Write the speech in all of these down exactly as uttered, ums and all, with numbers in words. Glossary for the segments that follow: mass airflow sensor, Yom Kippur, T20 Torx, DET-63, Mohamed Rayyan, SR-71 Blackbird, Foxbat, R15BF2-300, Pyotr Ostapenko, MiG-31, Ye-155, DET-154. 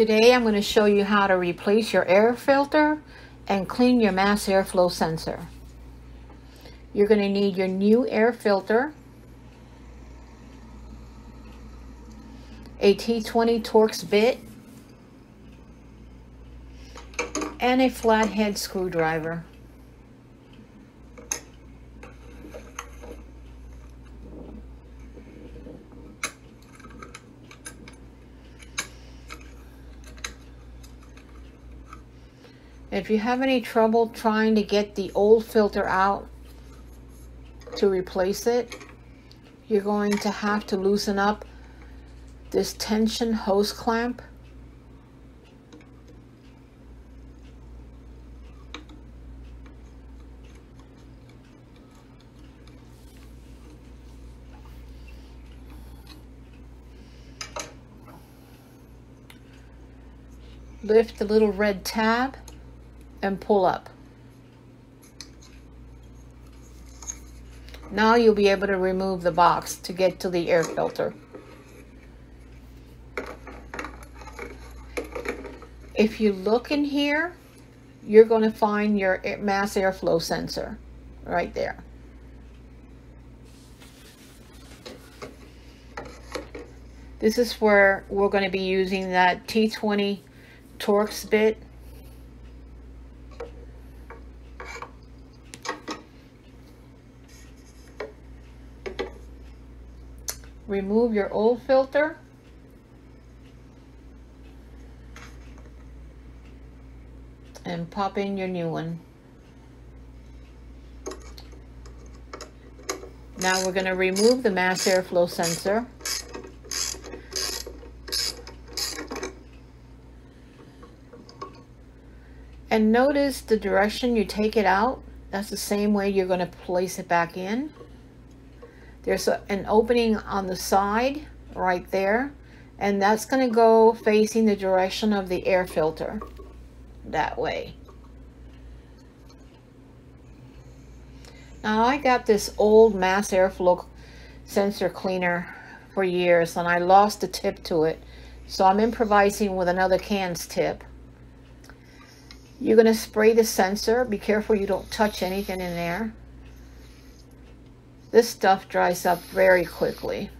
Today I'm going to show you how to replace your air filter and clean your mass airflow sensor. You're going to need your new air filter, a T twenty Torx bit, and a flathead screwdriver. If you have any trouble trying to get the old filter out to replace it, you're going to have to loosen up this tension hose clamp. Lift the little red tab and pull up. Now you'll be able to remove the box to get to the air filter. If you look in here, you're going to find your mass airflow sensor right there. This is where we're going to be using that T twenty Torx bit. Remove your old filter. And pop in your new one. Now we're going to remove the mass airflow sensor. And notice the direction you take it out. That's the same way you're going to place it back in. There's a, an opening on the side right there, and that's going to go facing the direction of the air filter that way. Now I got this old mass airflow sensor cleaner for years and I lost the tip to it, so I'm improvising with another can's tip. You're going to spray the sensor. Be careful you don't touch anything in there. This stuff dries up very quickly.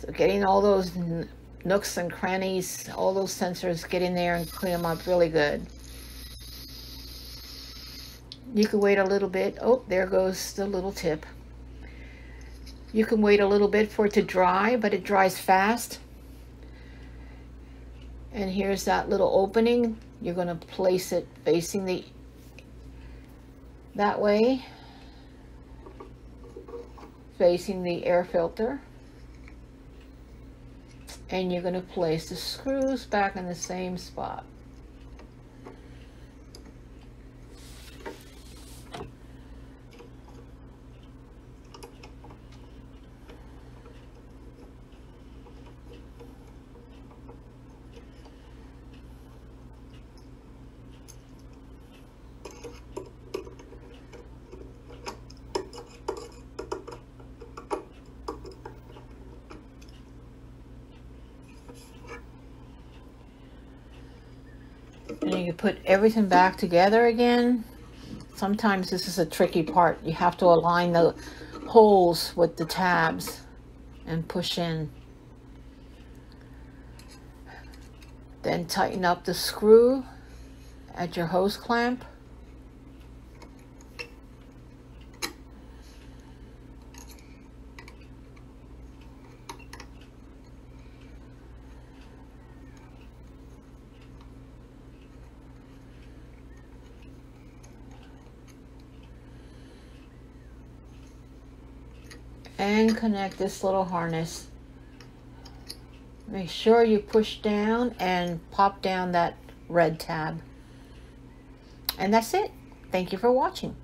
So getting all those nooks and crannies, all those sensors, get in there and clean them up really good. You can wait a little bit. Oh, there goes the little tip. You can wait a little bit for it to dry, but it dries fast. And here's that little opening. You're going to place it facing the that way. Facing the air filter, and you're going to place the screws back in the same spot. And you put everything back together again. Sometimes this is a tricky part. You have to align the holes with the tabs and push in. Then tighten up the screw at your hose clamp. And connect this little harness. Make sure you push down and pop down that red tab. And that's it. Thank you for watching.